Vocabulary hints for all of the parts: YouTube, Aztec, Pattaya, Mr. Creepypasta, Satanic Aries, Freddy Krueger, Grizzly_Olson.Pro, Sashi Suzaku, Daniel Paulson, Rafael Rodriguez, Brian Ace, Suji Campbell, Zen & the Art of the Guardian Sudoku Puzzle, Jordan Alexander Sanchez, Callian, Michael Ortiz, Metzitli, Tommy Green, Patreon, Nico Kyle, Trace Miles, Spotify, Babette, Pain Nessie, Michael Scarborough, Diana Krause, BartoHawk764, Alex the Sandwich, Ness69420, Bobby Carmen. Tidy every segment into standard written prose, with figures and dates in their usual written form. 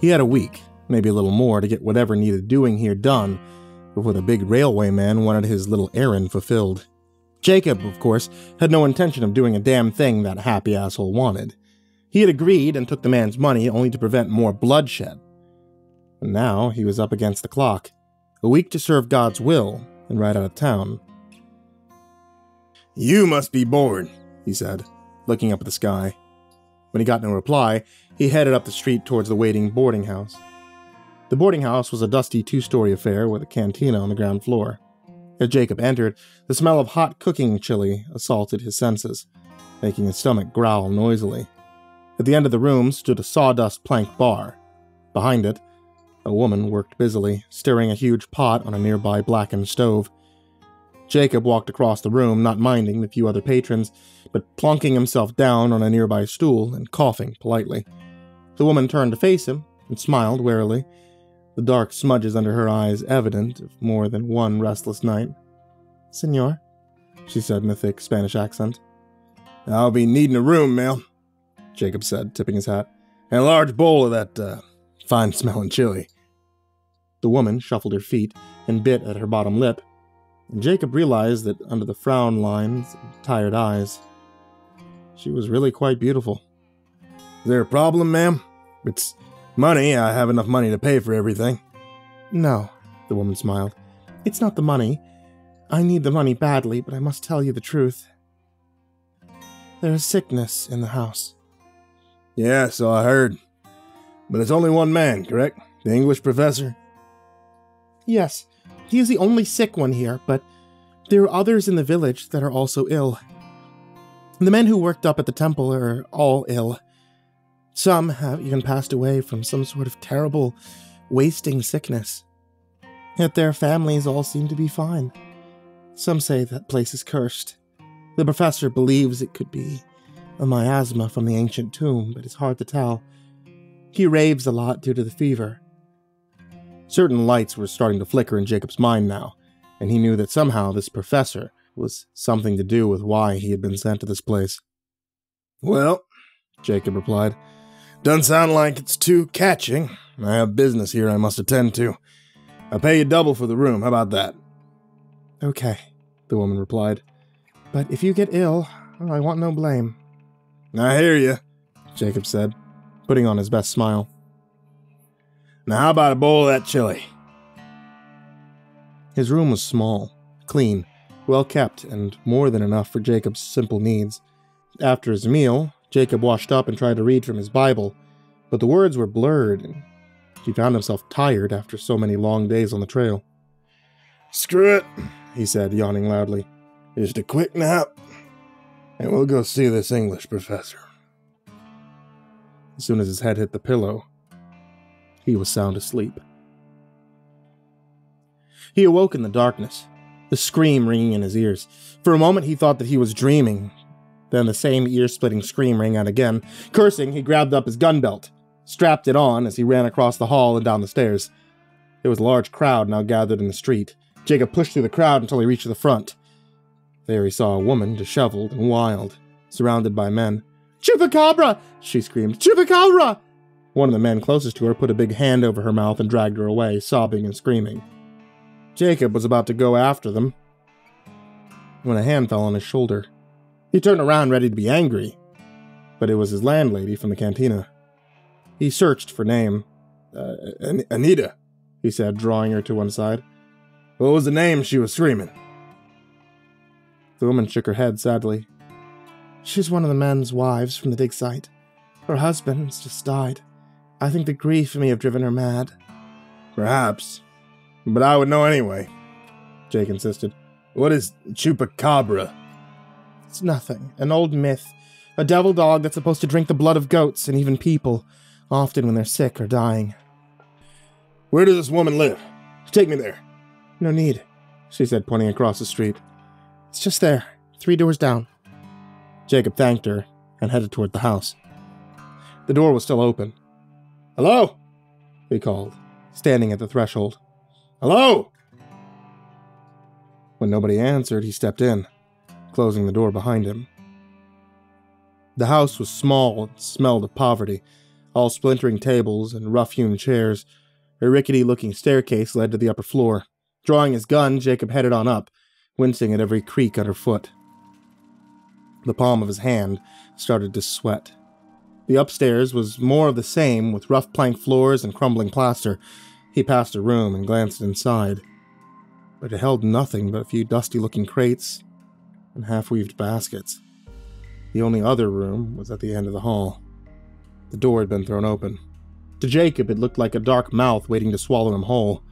He had a week, maybe a little more, to get whatever needed doing here done before the big railway man wanted his little errand fulfilled. Jacob, of course, had no intention of doing a damn thing that happy asshole wanted. He had agreed and took the man's money only to prevent more bloodshed. And now he was up against the clock, a week to serve God's will and ride out of town. "You must be bored," he said, looking up at the sky. When he got no reply, he headed up the street towards the waiting boarding house. The boarding house was a dusty two-story affair with a cantina on the ground floor. As Jacob entered, the smell of hot cooking chili assaulted his senses, making his stomach growl noisily. At the end of the room stood a sawdust plank bar. Behind it, a woman worked busily, stirring a huge pot on a nearby blackened stove. Jacob walked across the room, not minding the few other patrons, but plunking himself down on a nearby stool and coughing politely. The woman turned to face him and smiled warily, the dark smudges under her eyes evident of more than one restless night. "Señor," she said in a thick Spanish accent. "I'll be needing a room, ma'am," Jacob said, tipping his hat, "and a large bowl of that, fine-smelling chili." The woman shuffled her feet and bit at her bottom lip, and Jacob realized that under the frown lines and tired eyes, she was really quite beautiful. "Is there a problem, ma'am? It's money. I have enough money to pay for everything." "No," the woman smiled. "It's not the money. I need the money badly, but I must tell you the truth. There is sickness in the house." "Yeah, so I heard. But it's only one man, correct? The English professor?" "Yes, he is the only sick one here, but there are others in the village that are also ill. The men who worked up at the temple are all ill. Some have even passed away from some sort of terrible, wasting sickness. Yet their families all seem to be fine. Some say that place is cursed. The professor believes it could be a miasma from the ancient tomb, but it's hard to tell. He raves a lot due to the fever." Certain lights were starting to flicker in Jacob's mind now, and he knew that somehow this professor was something to do with why he had been sent to this place. "Well," Jacob replied, "doesn't sound like it's too catching. I have business here I must attend to. I'll pay you double for the room. How about that?" "Okay," the woman replied. "But if you get ill, I want no blame." "I hear you," Jacob said, putting on his best smile. "Now how about a bowl of that chili?" His room was small, clean, well-kept, and more than enough for Jacob's simple needs. After his meal, Jacob washed up and tried to read from his Bible, but the words were blurred, and he found himself tired after so many long days on the trail. "Screw it," he said, yawning loudly. "Just a quick nap, and we'll go see this English professor." As soon as his head hit the pillow, he was sound asleep. He awoke in the darkness, the scream ringing in his ears. For a moment he thought that he was dreaming. Then the same ear-splitting scream rang out again. Cursing, he grabbed up his gun belt, strapped it on as he ran across the hall and down the stairs. There was a large crowd now gathered in the street. Jacob pushed through the crowd until he reached the front. There he saw a woman disheveled and wild, surrounded by men. "Chupacabra!" she screamed. "Chupacabra!" One of the men closest to her put a big hand over her mouth and dragged her away, sobbing and screaming. Jacob was about to go after them when a hand fell on his shoulder. He turned around ready to be angry, but it was his landlady from the cantina. He searched for name. Anita, he said, drawing her to one side. "What was the name she was screaming?" The woman shook her head sadly. "She's one of the men's wives from the dig site. Her husband's just died. I think the grief may have driven her mad." "Perhaps. But I would know anyway," Jake insisted. "What is Chupacabra?" "It's nothing. An old myth. A devil dog that's supposed to drink the blood of goats and even people, often when they're sick or dying." "Where does this woman live? Take me there." "No need," she said, pointing across the street. "It's just there, 3 doors down." Jacob thanked her and headed toward the house. The door was still open. "Hello?" he called, standing at the threshold. "Hello?" When nobody answered, he stepped in, closing the door behind him. The house was small and smelled of poverty, all splintering tables and rough-hewn chairs. A rickety-looking staircase led to the upper floor. Drawing his gun, Jacob headed on up, wincing at every creak underfoot. The palm of his hand started to sweat. The upstairs was more of the same, with rough plank floors and crumbling plaster. He passed a room and glanced inside, but it held nothing but a few dusty-looking crates and half-weaved baskets. The only other room was at the end of the hall. The door had been thrown open. To Jacob, it looked like a dark mouth waiting to swallow him whole.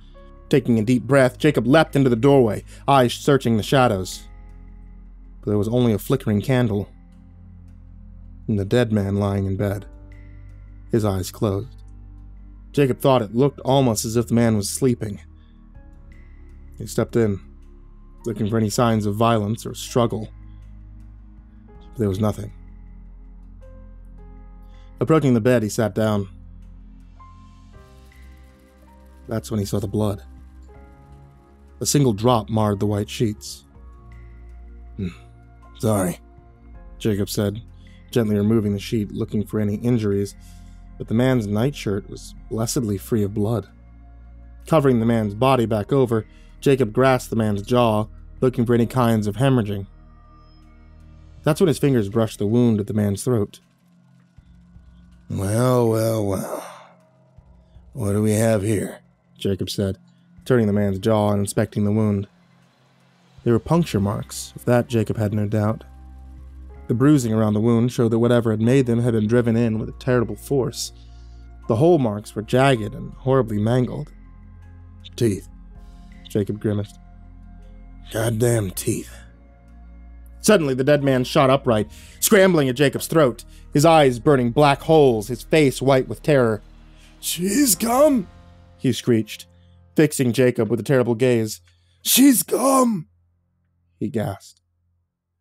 Taking a deep breath, Jacob leapt into the doorway, eyes searching the shadows. But there was only a flickering candle and the dead man lying in bed, his eyes closed. Jacob thought it looked almost as if the man was sleeping. He stepped in, looking for any signs of violence or struggle. But there was nothing. Approaching the bed, he sat down. That's when he saw the blood. A single drop marred the white sheets. "Sorry," Jacob said, gently removing the sheet, looking for any injuries, but the man's nightshirt was blessedly free of blood. Covering the man's body back over, Jacob grasped the man's jaw, looking for any kinds of hemorrhaging. That's when his fingers brushed the wound at the man's throat. "Well, well, well. What do we have here?" Jacob said, turning the man's jaw and inspecting the wound. They were puncture marks, of that Jacob had no doubt. The bruising around the wound showed that whatever had made them had been driven in with a terrible force. The hole marks were jagged and horribly mangled. "Teeth," Jacob grimaced. "Goddamn teeth." Suddenly, the dead man shot upright, scrambling at Jacob's throat, his eyes burning black holes, his face white with terror. "She's come!" he screeched, fixing Jacob with a terrible gaze. "She's come!" he gasped,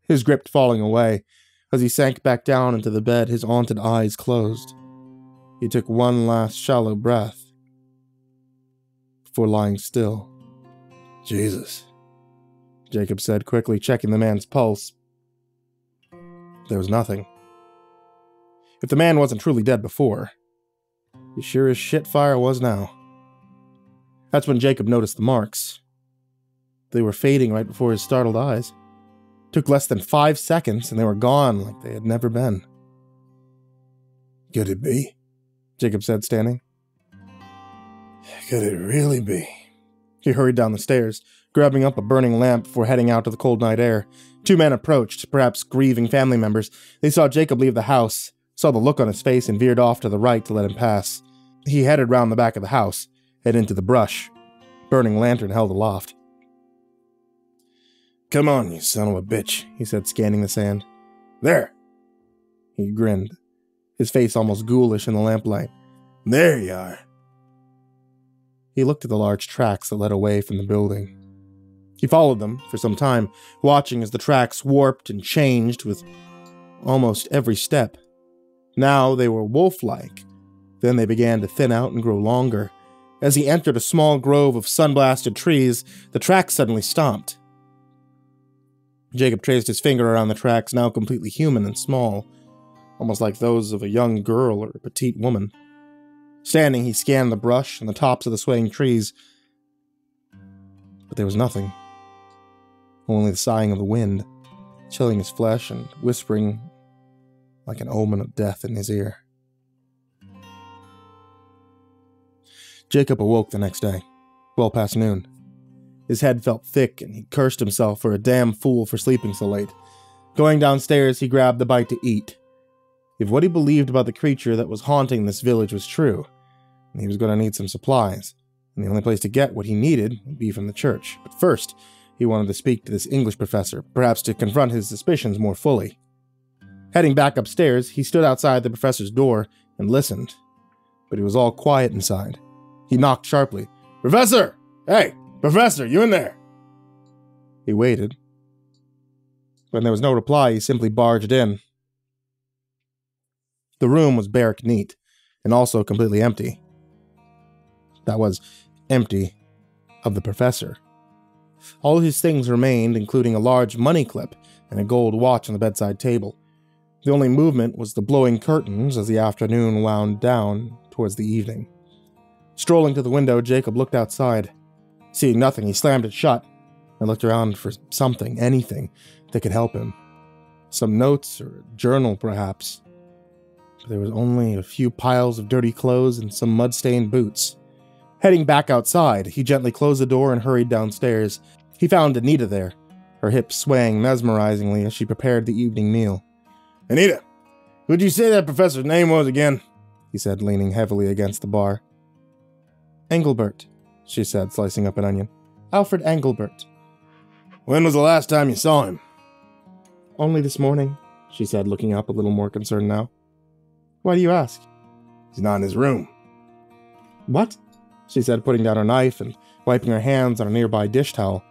his grip falling away. As he sank back down into the bed, his haunted eyes closed. He took one last shallow breath before lying still. "Jesus," Jacob said, quickly checking the man's pulse. There was nothing. If the man wasn't truly dead before, he sure as shit fire was now. That's when Jacob noticed the marks. They were fading right before his startled eyes. It took less than 5 seconds, and they were gone like they had never been. "Could it be?" Jacob said, standing. "Could it really be?" He hurried down the stairs, grabbing up a burning lamp before heading out to the cold night air. Two men approached, perhaps grieving family members. They saw Jacob leave the house, saw the look on his face, and veered off to the right to let him pass. He headed round the back of the house and into the brush, burning lantern held aloft. "Come on, you son of a bitch," he said, scanning the sand. "There!" He grinned, his face almost ghoulish in the lamplight. "There you are!" He looked at the large tracks that led away from the building. He followed them for some time, watching as the tracks warped and changed with almost every step. Now they were wolf-like. Then they began to thin out and grow longer. As he entered a small grove of sun-blasted trees, the tracks suddenly stopped. Jacob traced his finger around the tracks, now completely human and small, almost like those of a young girl or a petite woman. Standing, he scanned the brush and the tops of the swaying trees, but there was nothing. Only the sighing of the wind, chilling his flesh and whispering like an omen of death in his ear. Jacob awoke the next day, well past noon. His head felt thick, and he cursed himself for a damn fool for sleeping so late. Going downstairs, he grabbed a bite to eat. If what he believed about the creature that was haunting this village was true, and he was going to need some supplies, and the only place to get what he needed would be from the church. But first, he wanted to speak to this English professor, perhaps to confront his suspicions more fully. Heading back upstairs, he stood outside the professor's door and listened, but it was all quiet inside. He knocked sharply. "Professor! Hey! Professor, you in there?" He waited. When there was no reply, he simply barged in. The room was barrack neat, and also completely empty. That was, empty of the professor. All his things remained, including a large money clip and a gold watch on the bedside table. The only movement was the blowing curtains as the afternoon wound down towards the evening. Strolling to the window, Jacob looked outside. Seeing nothing, he slammed it shut and looked around for something, anything, that could help him. Some notes or a journal, perhaps. But there was only a few piles of dirty clothes and some mud-stained boots. Heading back outside, he gently closed the door and hurried downstairs. He found Anita there, her hips swaying mesmerizingly as she prepared the evening meal. "Anita, who'd you say that professor's name was again?" he said, leaning heavily against the bar. "Engelbert," she said, slicing up an onion. "Alfred Engelbert." "When was the last time you saw him?" "Only this morning," she said, looking up a little more concerned now. "Why do you ask?" "He's not in his room." "What?" she said, putting down her knife and wiping her hands on a nearby dish towel.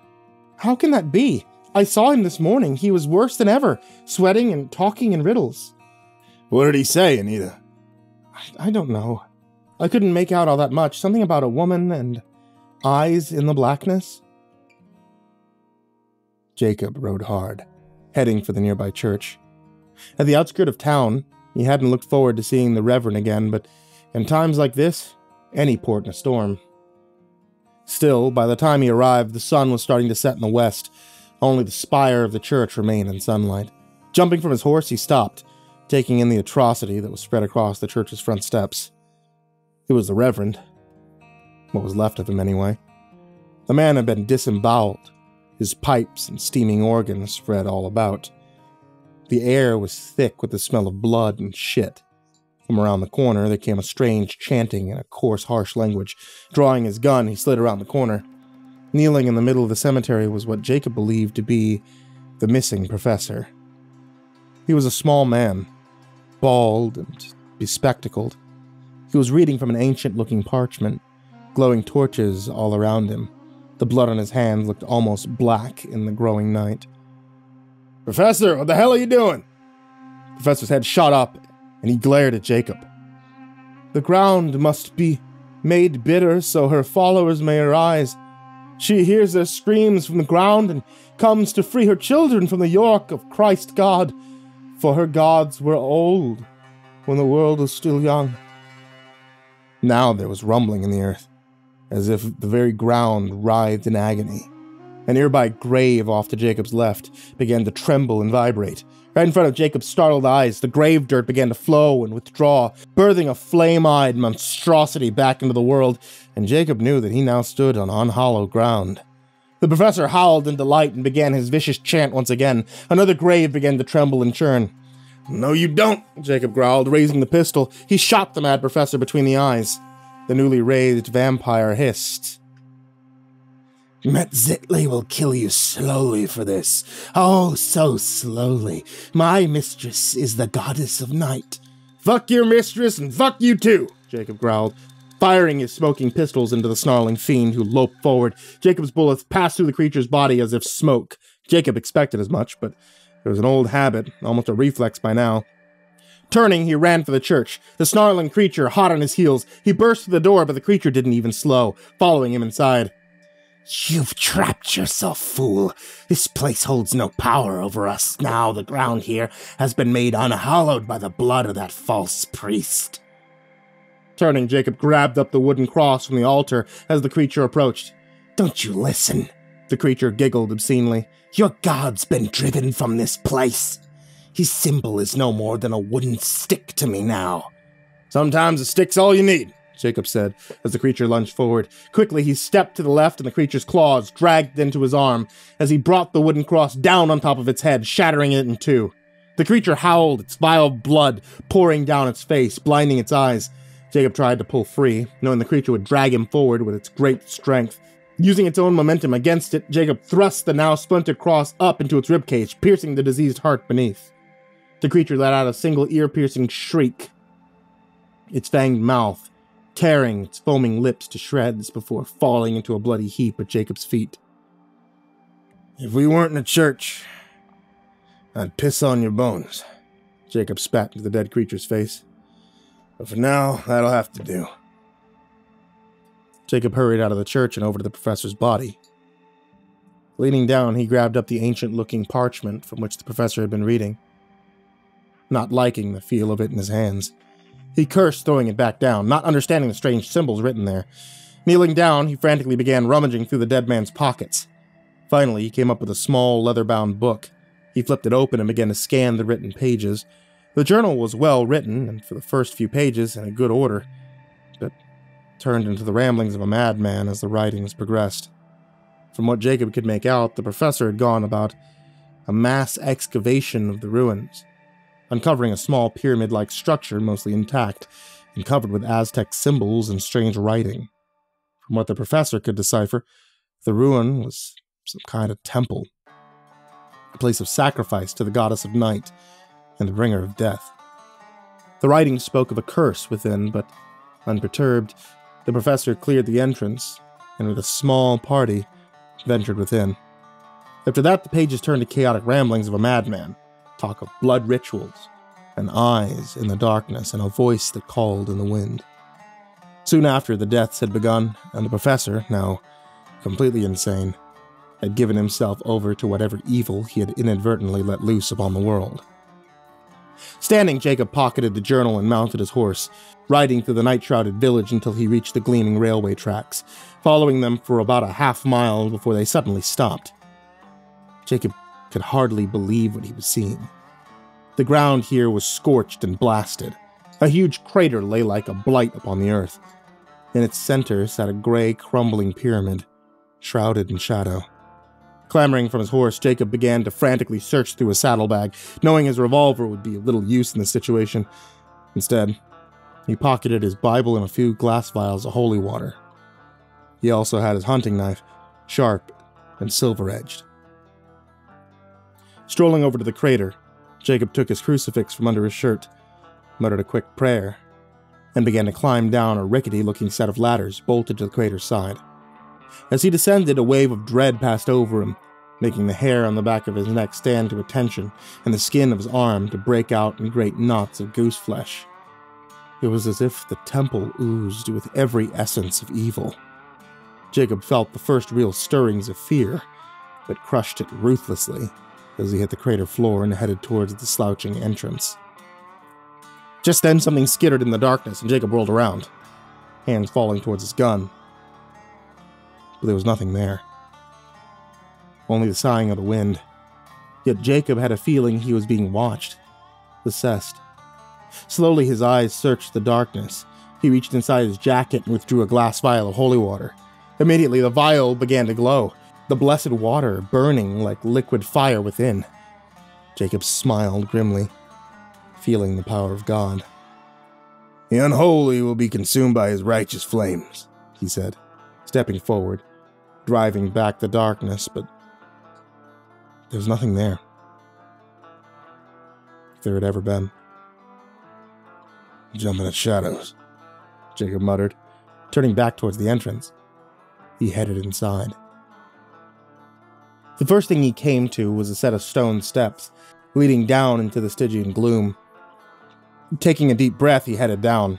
"How can that be? I saw him this morning. He was worse than ever, sweating and talking in riddles." "What did he say, Anita?" I don't know. I couldn't make out all that much. Something about a woman and eyes in the blackness." Jacob rode hard, heading for the nearby church. At the outskirts of town, he hadn't looked forward to seeing the Reverend again, but in times like this, any port in a storm. Still, by the time he arrived, the sun was starting to set in the west. Only the spire of the church remained in sunlight. Jumping from his horse, he stopped, taking in the atrocity that was spread across the church's front steps. It was the Reverend. What was left of him, anyway. The man had been disemboweled, his pipes and steaming organs spread all about. The air was thick with the smell of blood and shit. From around the corner, there came a strange chanting in a coarse, harsh language. Drawing his gun, he slid around the corner. Kneeling in the middle of the cemetery was what Jacob believed to be the missing professor. He was a small man, bald and bespectacled. He was reading from an ancient-looking parchment, glowing torches all around him. The blood on his hands looked almost black in the growing night. "Professor, what the hell are you doing?" The professor's head shot up, and he glared at Jacob. "The ground must be made bitter so her followers may arise. She hears their screams from the ground and comes to free her children from the yoke of Christ God, for her gods were old when the world was still young." Now there was rumbling in the earth, as if the very ground writhed in agony. A nearby grave off to Jacob's left began to tremble and vibrate. Right in front of Jacob's startled eyes, the grave dirt began to flow and withdraw, birthing a flame-eyed monstrosity back into the world, and Jacob knew that he now stood on unhollow ground. The professor howled in delight and began his vicious chant once again. Another grave began to tremble and churn. "No, you don't," Jacob growled, raising the pistol. He shot the mad professor between the eyes. The newly raised vampire hissed. "Metzitli will kill you slowly for this. Oh, so slowly. My mistress is the goddess of night." "Fuck your mistress and fuck you too," Jacob growled, firing his smoking pistols into the snarling fiend who loped forward. Jacob's bullets passed through the creature's body as if smoke. Jacob expected as much, but it was an old habit, almost a reflex by now. Turning, he ran for the church, the snarling creature hot on his heels. He burst through the door, but the creature didn't even slow, following him inside. "You've trapped yourself, fool. This place holds no power over us now. The ground here has been made unhallowed by the blood of that false priest." Turning, Jacob grabbed up the wooden cross from the altar as the creature approached. "Don't you listen," the creature giggled obscenely. "Your god's been driven from this place. His symbol is no more than a wooden stick to me now." "Sometimes a stick's all you need," Jacob said, as the creature lunged forward. Quickly, he stepped to the left, and the creature's claws dragged into his arm as he brought the wooden cross down on top of its head, shattering it in two. The creature howled, its vile blood pouring down its face, blinding its eyes. Jacob tried to pull free, knowing the creature would drag him forward with its great strength. Using its own momentum against it, Jacob thrust the now splintered cross up into its ribcage, piercing the diseased heart beneath. The creature let out a single ear-piercing shriek, its fanged mouth tearing its foaming lips to shreds before falling into a bloody heap at Jacob's feet. "If we weren't in a church, I'd piss on your bones," Jacob spat into the dead creature's face. "But for now, that'll have to do." Jacob hurried out of the church and over to the professor's body. Leaning down, he grabbed up the ancient-looking parchment from which the professor had been reading. not liking the feel of it in his hands. He cursed, throwing it back down, not understanding the strange symbols written there. Kneeling down, he frantically began rummaging through the dead man's pockets. Finally, he came up with a small, leather-bound book. He flipped it open and began to scan the written pages. The journal was well written, and for the first few pages, in a good order, but turned into the ramblings of a madman as the writings progressed. From what Jacob could make out, the professor had gone about a mass excavation of the ruins, uncovering a small pyramid-like structure, mostly intact, and covered with Aztec symbols and strange writing. From what the professor could decipher, the ruin was some kind of temple, a place of sacrifice to the goddess of night and the bringer of death. The writing spoke of a curse within, but unperturbed, the professor cleared the entrance and with a small party ventured within. After that, the pages turned to chaotic ramblings of a madman, talk of blood rituals and eyes in the darkness and a voice that called in the wind. Soon after, the deaths had begun, and the professor, now completely insane, had given himself over to whatever evil he had inadvertently let loose upon the world. Standing, Jacob pocketed the journal and mounted his horse, riding through the night-shrouded village until he reached the gleaming railway tracks, following them for about a half-mile before they suddenly stopped. Jacob could hardly believe what he was seeing. The ground here was scorched and blasted. A huge crater lay like a blight upon the earth. In its center sat a gray, crumbling pyramid, shrouded in shadow. Clambering from his horse, Jacob began to frantically search through his saddlebag, knowing his revolver would be of little use in this situation. Instead, he pocketed his Bible and a few glass vials of holy water. He also had his hunting knife, sharp and silver-edged. Strolling over to the crater, Jacob took his crucifix from under his shirt, muttered a quick prayer, and began to climb down a rickety-looking set of ladders bolted to the crater's side. As he descended, a wave of dread passed over him, making the hair on the back of his neck stand to attention and the skin of his arm to break out in great knots of goose flesh. It was as if the temple oozed with every essence of evil. Jacob felt the first real stirrings of fear, but crushed it ruthlessly as he hit the crater floor and headed towards the slouching entrance. Just then, something skittered in the darkness, and Jacob whirled around, hands falling towards his gun. But there was nothing there. Only the sighing of the wind. Yet Jacob had a feeling he was being watched, assessed. Slowly his eyes searched the darkness. He reached inside his jacket and withdrew a glass vial of holy water. Immediately the vial began to glow, the blessed water burning like liquid fire within. Jacob smiled grimly, feeling the power of God. "The unholy will be consumed by his righteous flames," he said, stepping forward, driving back the darkness, but there was nothing there. If there had ever been. "Jumping at shadows," Jacob muttered, turning back towards the entrance. He headed inside. The first thing he came to was a set of stone steps, leading down into the Stygian gloom. Taking a deep breath, he headed down.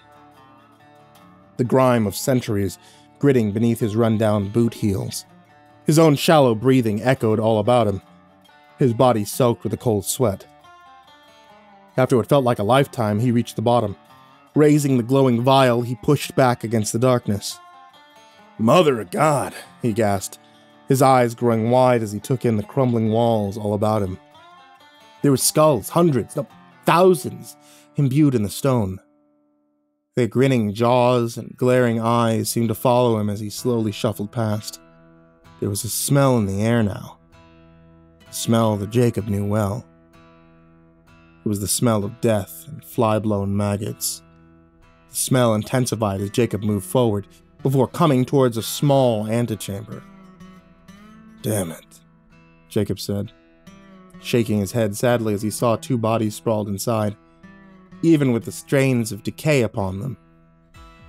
The grime of centuries gritting beneath his run-down boot heels. His own shallow breathing echoed all about him, his body soaked with a cold sweat. After what felt like a lifetime, he reached the bottom. Raising the glowing vial, he pushed back against the darkness. "Mother of God!" he gasped, his eyes growing wide as he took in the crumbling walls all about him. There were skulls, hundreds, no, thousands, imbued in the stone. Their grinning jaws and glaring eyes seemed to follow him as he slowly shuffled past. There was a smell in the air now, a smell that Jacob knew well. It was the smell of death and fly-blown maggots. The smell intensified as Jacob moved forward, before coming towards a small antechamber. "Damn it," Jacob said, shaking his head sadly as he saw two bodies sprawled inside. Even with the strains of decay upon them,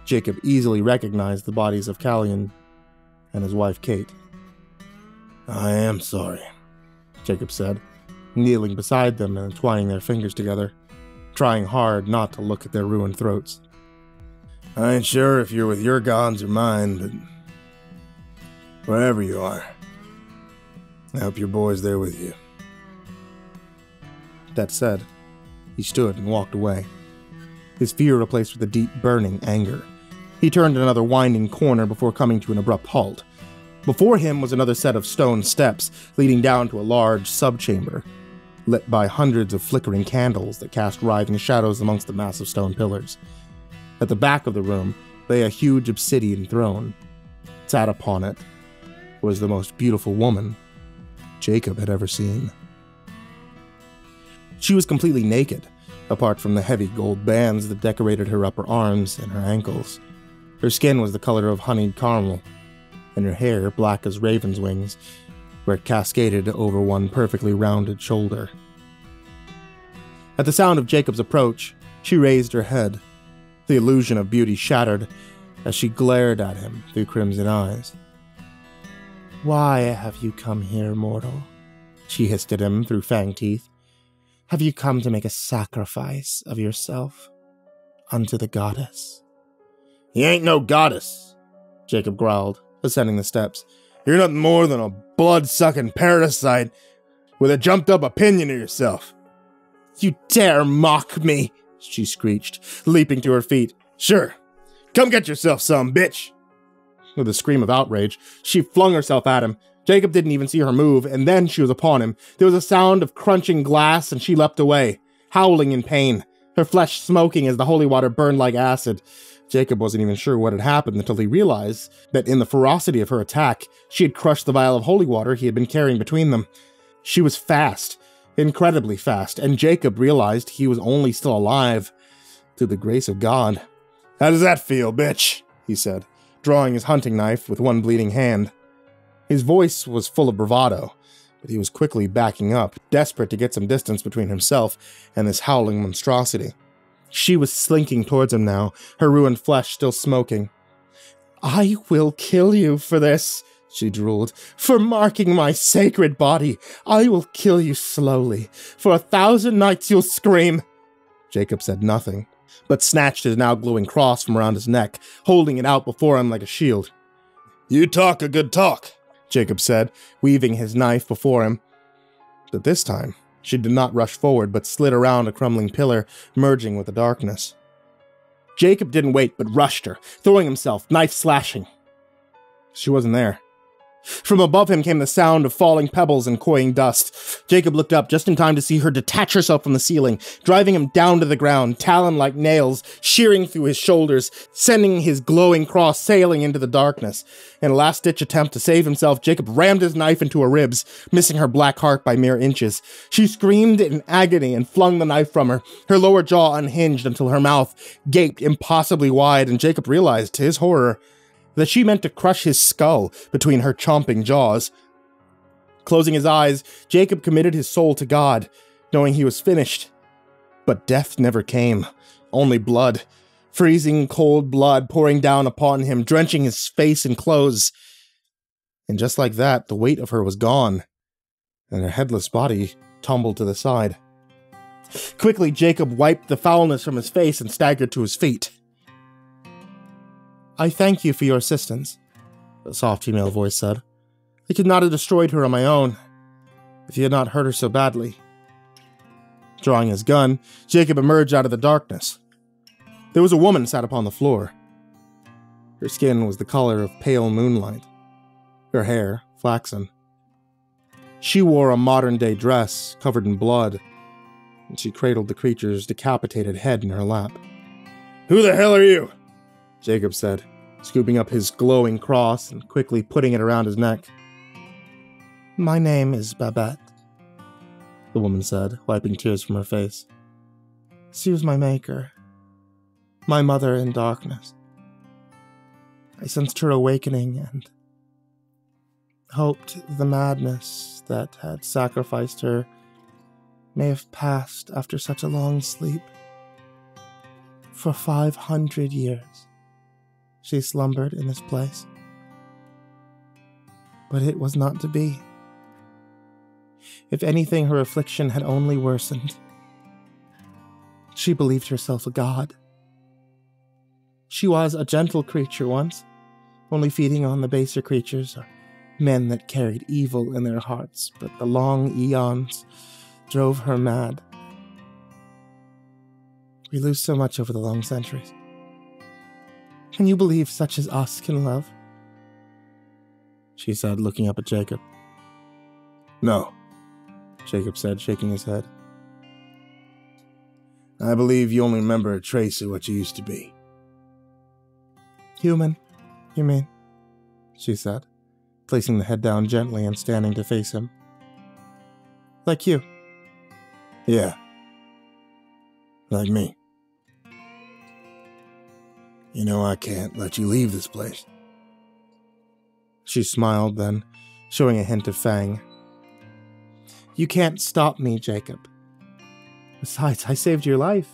Jacob easily recognized the bodies of Callian and his wife Kate. "I am sorry," Jacob said, kneeling beside them and twining their fingers together, trying hard not to look at their ruined throats. "I ain't sure if you're with your gods or mine, but wherever you are, I hope your boy's there with you." That said, He stood and walked away, his fear replaced with a deep, burning anger. He turned another winding corner before coming to an abrupt halt. Before him was another set of stone steps leading down to a large subchamber, lit by hundreds of flickering candles that cast writhing shadows amongst the massive stone pillars. At the back of the room lay a huge obsidian throne. Sat upon it was the most beautiful woman Jacob had ever seen. She was completely naked, apart from the heavy gold bands that decorated her upper arms and her ankles. Her skin was the color of honeyed caramel, and her hair black as raven's wings, where it cascaded over one perfectly rounded shoulder. At the sound of Jacob's approach, she raised her head, the illusion of beauty shattered as she glared at him through crimson eyes. "Why have you come here, mortal?" she hissed at him through fang teeth. "Have you come to make a sacrifice of yourself unto the goddess?" "He ain't no goddess," Jacob growled, ascending the steps. "You're nothing more than a blood-sucking parasite with a jumped-up opinion of yourself." "You dare mock me!" she screeched, leaping to her feet. "Sure. Come get yourself some, bitch!" With a scream of outrage, she flung herself at him. Jacob didn't even see her move, and then she was upon him. There was a sound of crunching glass, and she leapt away, howling in pain, her flesh smoking as the holy water burned like acid. Jacob wasn't even sure what had happened until he realized that in the ferocity of her attack, she had crushed the vial of holy water he had been carrying between them. She was fast, incredibly fast, and Jacob realized he was only still alive through the grace of God. "How does that feel, bitch?" he said, drawing his hunting knife with one bleeding hand. His voice was full of bravado, but he was quickly backing up, desperate to get some distance between himself and this howling monstrosity. She was slinking towards him now, her ruined flesh still smoking. "I will kill you for this," she drooled, "for marking my sacred body. I will kill you slowly. For 1,000 nights you'll scream." Jacob said nothing, but snatched his now glowing cross from around his neck, holding it out before him like a shield. "You talk a good talk," Jacob said, weaving his knife before him. But this time, she did not rush forward, but slid around a crumbling pillar, merging with the darkness. Jacob didn't wait, but rushed her, throwing himself, knife slashing. She wasn't there. From above him came the sound of falling pebbles and cloying dust. Jacob looked up just in time to see her detach herself from the ceiling, driving him down to the ground, talon-like nails shearing through his shoulders, sending his glowing cross sailing into the darkness. In a last-ditch attempt to save himself, Jacob rammed his knife into her ribs, missing her black heart by mere inches. She screamed in agony and flung the knife from her, her lower jaw unhinged until her mouth gaped impossibly wide, and Jacob realized, to his horror, that she meant to crush his skull between her chomping jaws. Closing his eyes, Jacob committed his soul to God, knowing he was finished. But death never came, only blood, freezing cold blood pouring down upon him, drenching his face and clothes. And just like that, the weight of her was gone, and her headless body tumbled to the side. Quickly, Jacob wiped the foulness from his face and staggered to his feet. "I thank you for your assistance," a soft female voice said. "I could not have destroyed her on my own, if you had not hurt her so badly." Drawing his gun, Jacob emerged out of the darkness. There was a woman sat upon the floor. Her skin was the color of pale moonlight, her hair flaxen. She wore a modern-day dress covered in blood, and she cradled the creature's decapitated head in her lap. "Who the hell are you?" Jacob said, scooping up his glowing cross and quickly putting it around his neck. "My name is Babette," the woman said, wiping tears from her face. "She was my maker, my mother in darkness. I sensed her awakening and hoped the madness that had sacrificed her may have passed after such a long sleep. For 500 years. She slumbered in this place, but it was not to be. If anything, her affliction had only worsened. She believed herself a god. She was a gentle creature once, only feeding on the baser creatures, or men that carried evil in their hearts, but the long eons drove her mad. We lose so much over the long centuries. Can you believe such as us can love? She said, looking up at Jacob. No, Jacob said, shaking his head. I believe you only remember a trace of what you used to be. Human, you mean? She said, placing the head down gently and standing to face him. Like you. Yeah. Like me. You know I can't let you leave this place. She smiled then, showing a hint of fang. You can't stop me, Jacob. Besides, I saved your life.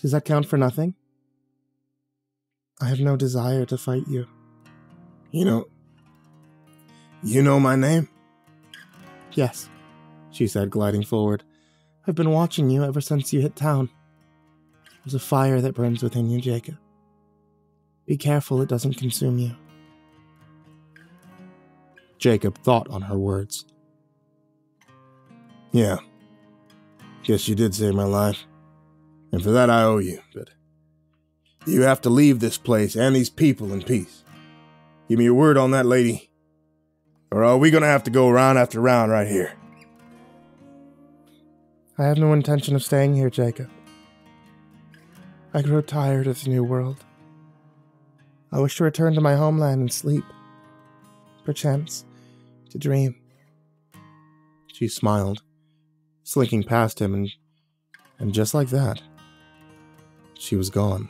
Does that count for nothing? I have no desire to fight you. You know my name? Yes, she said, gliding forward. I've been watching you ever since you hit town. There's a fire that burns within you, Jacob. Be careful it doesn't consume you. Jacob thought on her words. Yeah. Guess you did save my life. And for that I owe you, but you have to leave this place and these people in peace. Give me your word on that, lady. Or are we gonna have to go round after round right here? I have no intention of staying here, Jacob. I grow tired of the new world. I wish to return to my homeland and sleep. Perchance, to dream. She smiled, slinking past him, and just like that, she was gone.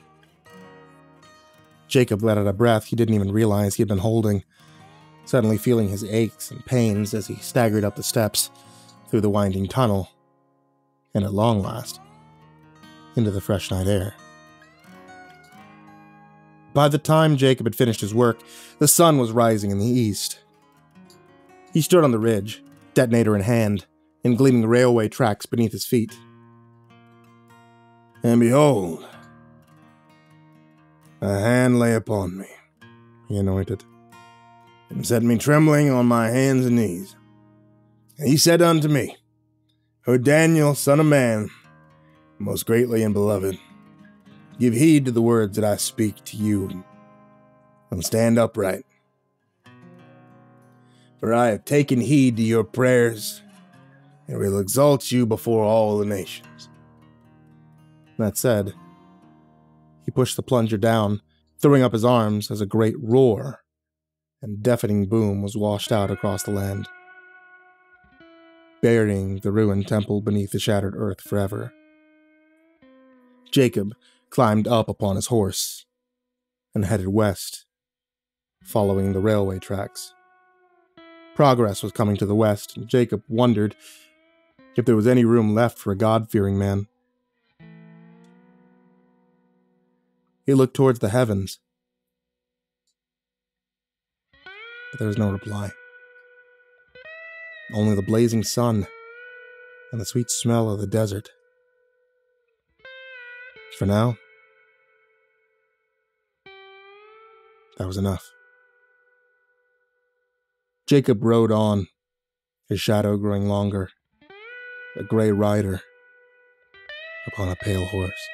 Jacob let out a breath he didn't even realize he had been holding, suddenly feeling his aches and pains as he staggered up the steps through the winding tunnel, and at long last, into the fresh night air. By the time Jacob had finished his work, the sun was rising in the east. He stood on the ridge, detonator in hand, and gleaming railway tracks beneath his feet. And behold, a hand lay upon me, he anointed, and set me trembling on my hands and knees. And he said unto me, O Daniel, son of man, most greatly and beloved, give heed to the words that I speak to you, and stand upright. For I have taken heed to your prayers, and will exalt you before all the nations. That said, he pushed the plunger down, throwing up his arms as a great roar and deafening boom was washed out across the land, burying the ruined temple beneath the shattered earth forever. Jacob climbed up upon his horse and headed west, following the railway tracks. Progress was coming to the west, and Jacob wondered if there was any room left for a God-fearing man. He looked towards the heavens, but there was no reply. Only the blazing sun and the sweet smell of the desert. For now, that was enough. Jacob rode on, his shadow growing longer, a gray rider upon a pale horse.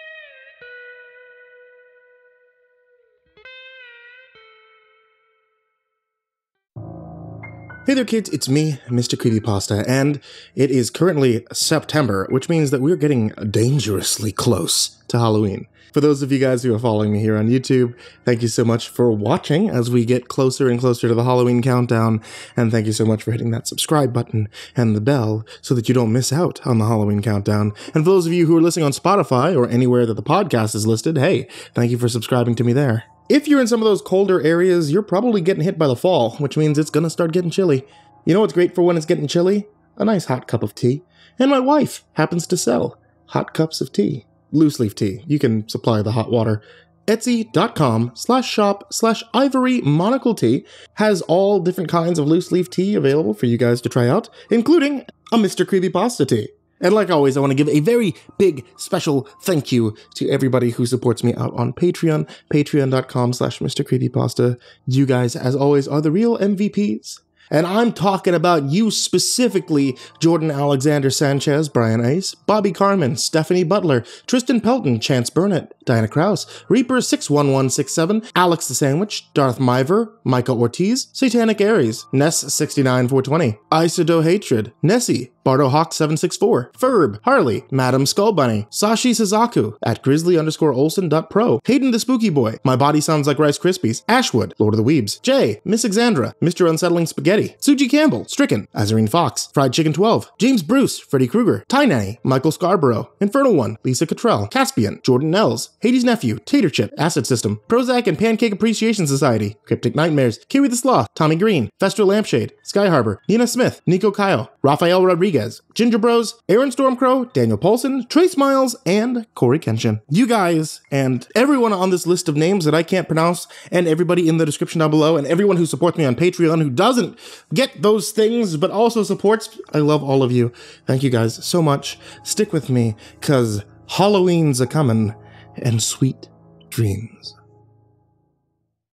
Hey there kids, it's me, Mr. Creepypasta, and it is currently September, which means that we're getting dangerously close to Halloween. For those of you guys who are following me here on YouTube, thank you so much for watching as we get closer and closer to the Halloween countdown, and thank you so much for hitting that subscribe button and the bell so that you don't miss out on the Halloween countdown. And for those of you who are listening on Spotify or anywhere that the podcast is listed, hey, thank you for subscribing to me there. If you're in some of those colder areas, you're probably getting hit by the fall, which means it's gonna start getting chilly. You know what's great for when it's getting chilly? A nice hot cup of tea. And my wife happens to sell hot cups of tea. Loose leaf tea. You can supply the hot water. Etsy.com/shop/ivory monocle tea has all different kinds of loose leaf tea available for you guys to try out, including a Mr. Creepypasta tea. And like always, I want to give a very big, special thank you to everybody who supports me out on Patreon, patreon.com/Mr. Creepypasta. You guys, as always, are the real MVPs. And I'm talking about you specifically, Jordan Alexander Sanchez, Brian Ace, Bobby Carmen, Stephanie Butler, Tristan Pelton, Chance Burnett, Diana Krause, Reaper61167, Alex the Sandwich, Darth Miver, Michael Ortiz, Satanic Aries, Ness69420, Isodo Hatred, Nessie, BardoHawk764, Ferb, Harley, Madam Skull Bunny, Sashi Suzaku, at grizzly_olsen.pro, Hayden the Spooky Boy, My Body Sounds Like Rice Krispies, Ashwood, Lord of the Weebs, Jay, Miss Exandra, Mr. Unsettling Spaghetti, Suji Campbell, Stricken, Azarine Fox, Fried Chicken 12, James Bruce, Freddy Krueger, Ty Nanny, Michael Scarborough, Infernal One, Lisa Cottrell, Caspian, Jordan Nels, Hades Nephew, Tater Chip, Acid System, Prozac and Pancake Appreciation Society, Cryptic Nightmares, Kiwi the Sloth, Tommy Green, Fester Lampshade, Sky Harbor, Nina Smith, Nico Kyle, Rafael Rodriguez, Ginger Bros, Aaron Stormcrow, Daniel Paulson, Trace Miles, and Corey Kenshin. You guys and everyone on this list of names that I can't pronounce, and everybody in the description down below, and everyone who supports me on Patreon who doesn't get those things but also supports, I love all of you. Thank you guys so much. Stick with me, 'cause Halloween's a-comin', and sweet dreams.